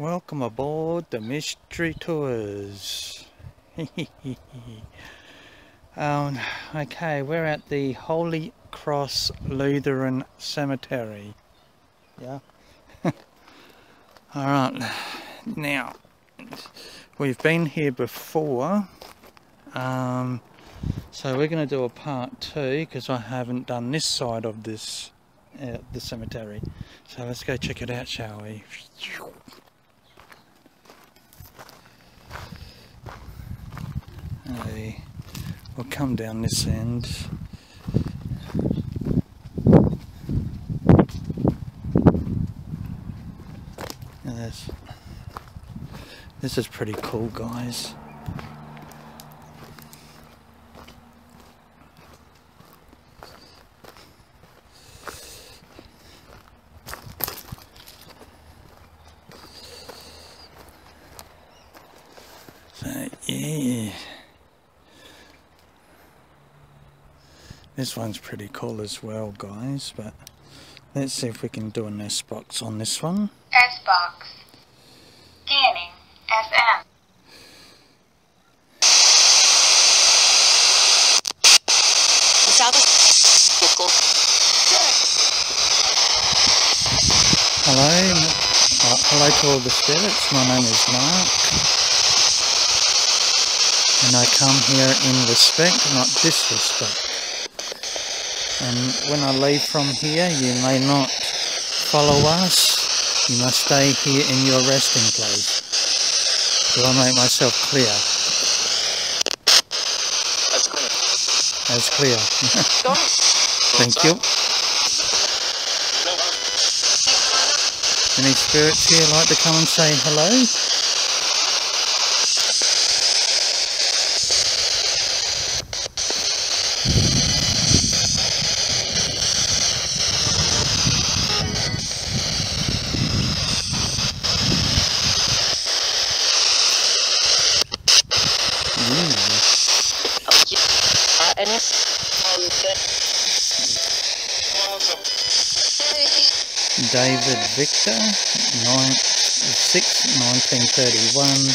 Welcome aboard the Mystery Tours. Okay, we're at the Holy Cross Lutheran Cemetery. Yeah. Alright, now, we've been here before, so we're going to do a part two because I haven't done this side of this, the cemetery. So let's go check it out, shall we? Hey, we'll come down this end. And this is pretty cool, guys. This one's pretty cool as well, guys, but let's see if we can do an S-box on this one. S-box. Scanning. FM. Hello. Hello to all the spirits. My name is Mark. And I come here in respect, not disrespect. And when I leave from here, you may not follow us. You must stay here in your resting place. Do I make myself clear? That's clear. That's clear. Thank you. Any spirits here like to come and say hello? David Victor, 6/1931,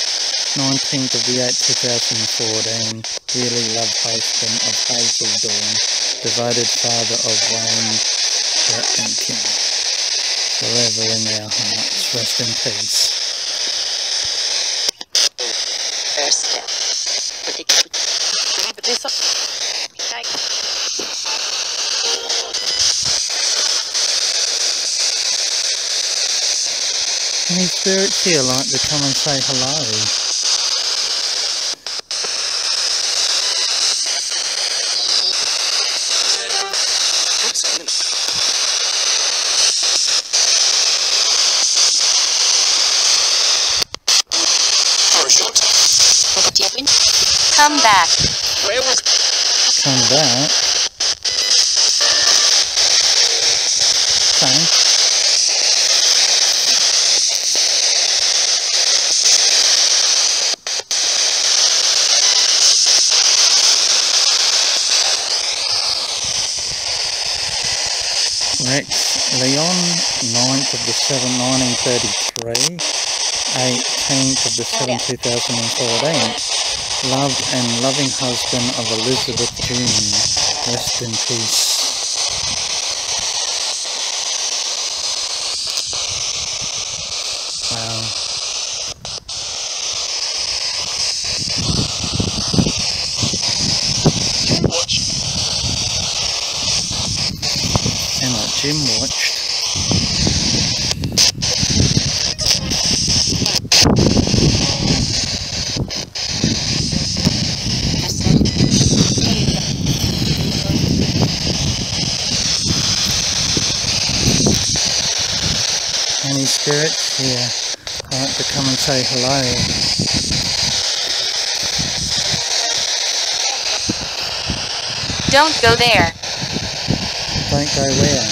19/8/2014, dearly loved husband of Hazel Dawn, devoted father of Wayne, Jack and Kim, forever in our hearts, rest in peace. Any spirits here like to come and say hello? Come back. Come back? Okay. Rex Leon, 9/7/1933, 18/7/2014, loved and loving husband of Elizabeth June, rest in peace. Jim watched. Any spirits here like to come and say hello? Don't go there. Don't go where?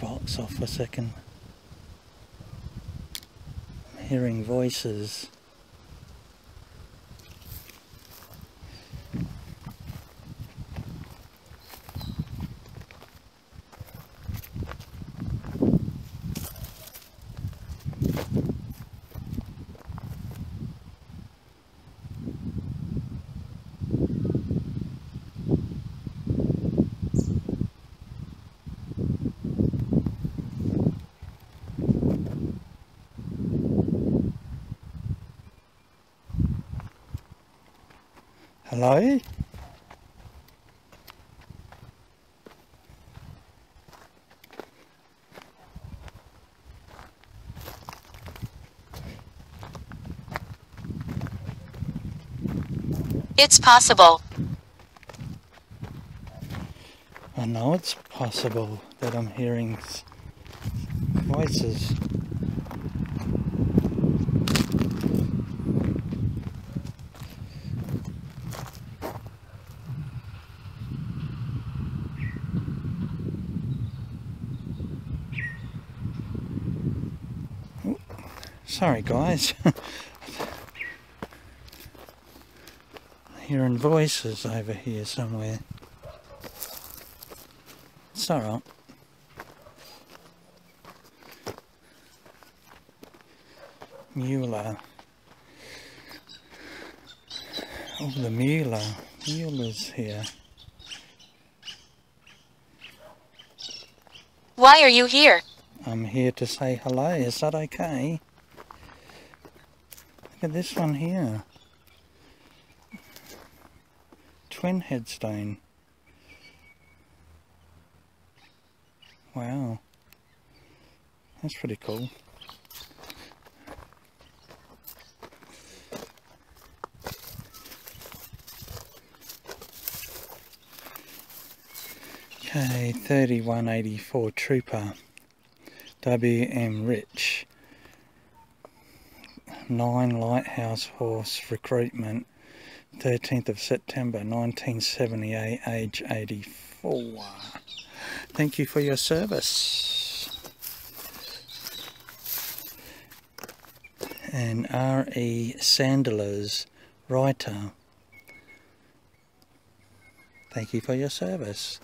Box off for a second. hearing voices. Hello? It's possible. I know it's possible that I'm hearing voices. Sorry guys, hearing voices over here somewhere. It's alright. Mueller. Oh, the Mueller. Mueller's here. Why are you here? I'm here to say hello. Is that okay? Look at this one here, twin headstone. Wow, that's pretty cool. Okay, 3184 Trooper, W.M. Rich. 9 Lighthouse Horse Recruitment, 13th of September 1978, age 84. Thank you for your service. And R.E. Sandilows, writer. Thank you for your service.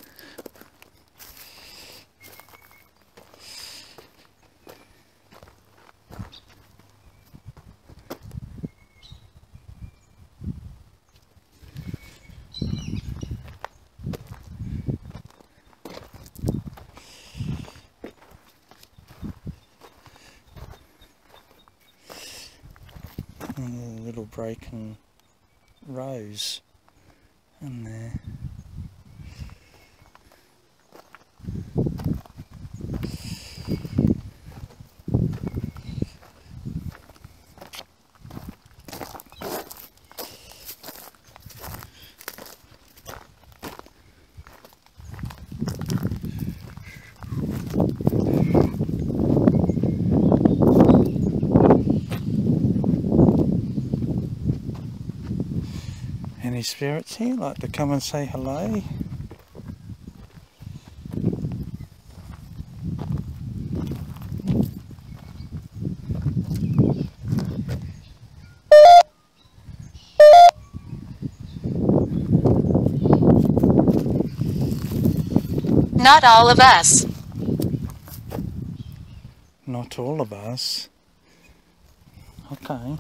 Broken rose in there. Spirits here like to come and say hello. Not all of us. Not all of us. Okay.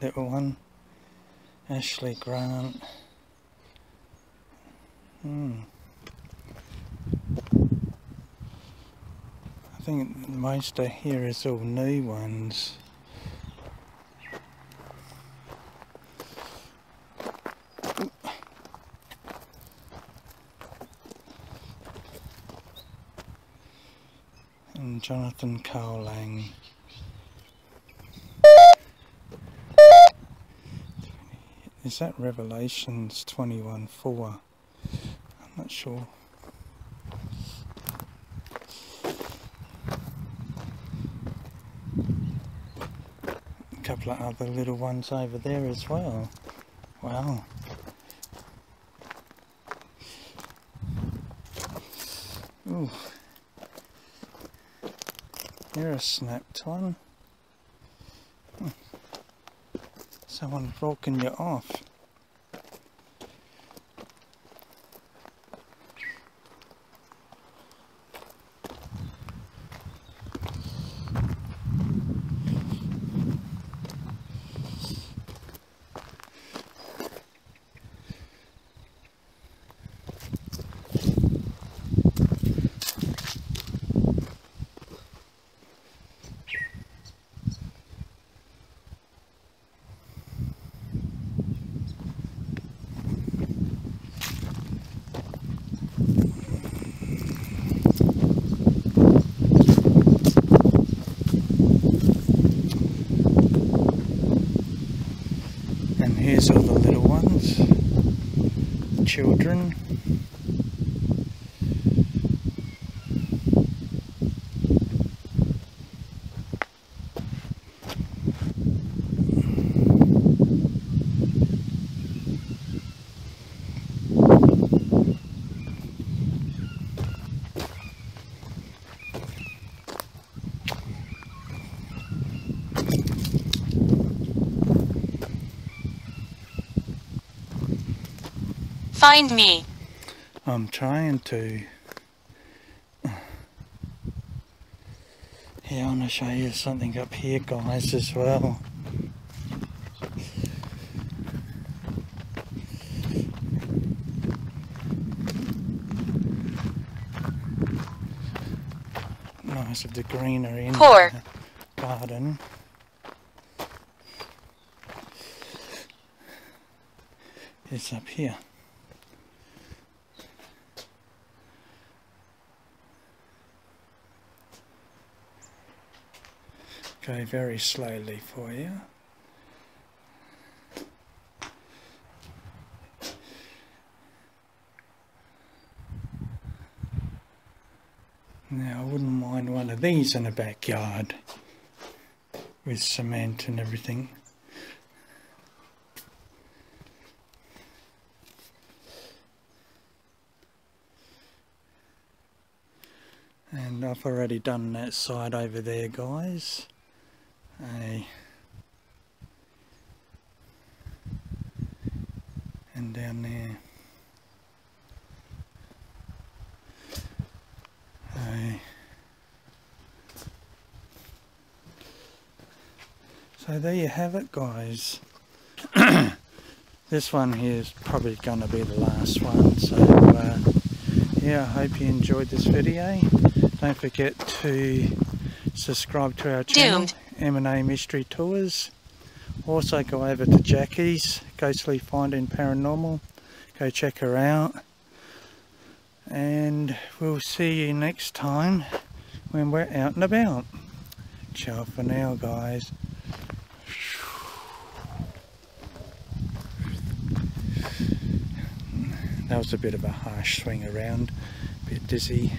Little one, Ashley Grant. I think most of here is all new ones. And Jonathan Carling. Is that Revelations 21:4? I'm not sure. A couple of other little ones over there as well. Wow. Ooh. Here a snapped one. Someone's broken you off. Here's all the little ones, the children. Find me. I'm trying to. Yeah, I want to show you something up here, guys, as well. Nice of the greenery in the garden. It's up here. Go very slowly for you. Now I wouldn't mind one of these in the backyard with cement and everything. And I've already done that side over there, guys. And down there, so there you have it, guys. This one here is probably going to be the last one, so yeah, I hope you enjoyed this video. Don't forget to subscribe to our channel, M&A Mystery Tours. Also go over to Jackie's Ghostly Finding Paranormal. Go check her out. And we'll see you next time when we're out and about. Ciao for now, guys. That was a bit of a harsh swing around. A bit dizzy.